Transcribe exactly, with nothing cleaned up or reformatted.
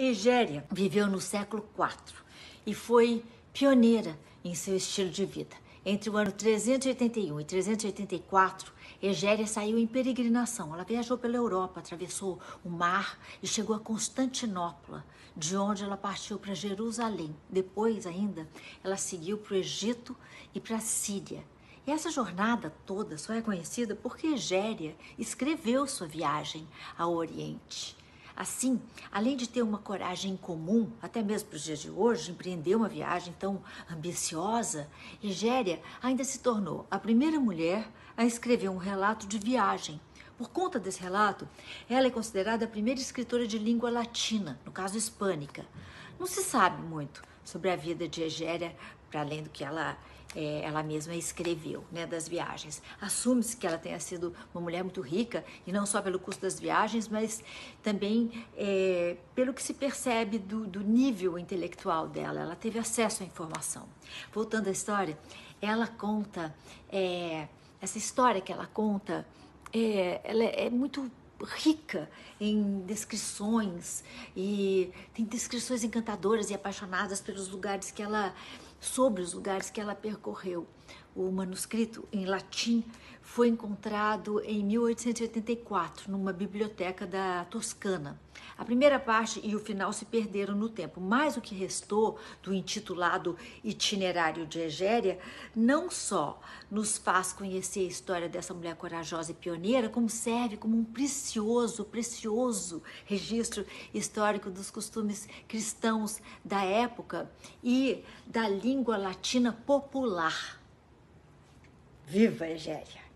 Egéria viveu no século quatro e foi pioneira em seu estilo de vida. Entre o ano trezentos e oitenta e um e trezentos e oitenta e quatro, Egéria saiu em peregrinação. Ela viajou pela Europa, atravessou o mar e chegou a Constantinopla, de onde ela partiu para Jerusalém. Depois ainda, ela seguiu para o Egito e para a Síria. E essa jornada toda só é conhecida porque Egéria escreveu sua viagem ao Oriente. Assim, além de ter uma coragem comum, até mesmo para os dias de hoje, empreender uma viagem tão ambiciosa, Egéria ainda se tornou a primeira mulher a escrever um relato de viagem. Por conta desse relato, ela é considerada a primeira escritora de língua latina, no caso hispânica. Não se sabe muito sobre a vida de Egéria, para além do que ela, é, ela mesma escreveu, né, das viagens. Assume-se que ela tenha sido uma mulher muito rica, e não só pelo custo das viagens, mas também é, pelo que se percebe do, do nível intelectual dela. Ela teve acesso à informação. Voltando à história, ela conta, é, essa história que ela conta, é, ela é muito rica em descrições, e tem descrições encantadoras e apaixonadas pelos lugares que ela, sobre os lugares que ela percorreu. O manuscrito em latim foi encontrado em mil oitocentos e oitenta e quatro numa biblioteca da Toscana. A primeira parte e o final se perderam no tempo, mas o que restou do intitulado Itinerário de Egéria não só nos faz conhecer a história dessa mulher corajosa e pioneira, como serve como um precioso, precioso registro histórico dos costumes cristãos da época e da língua latina popular. Viva Egéria!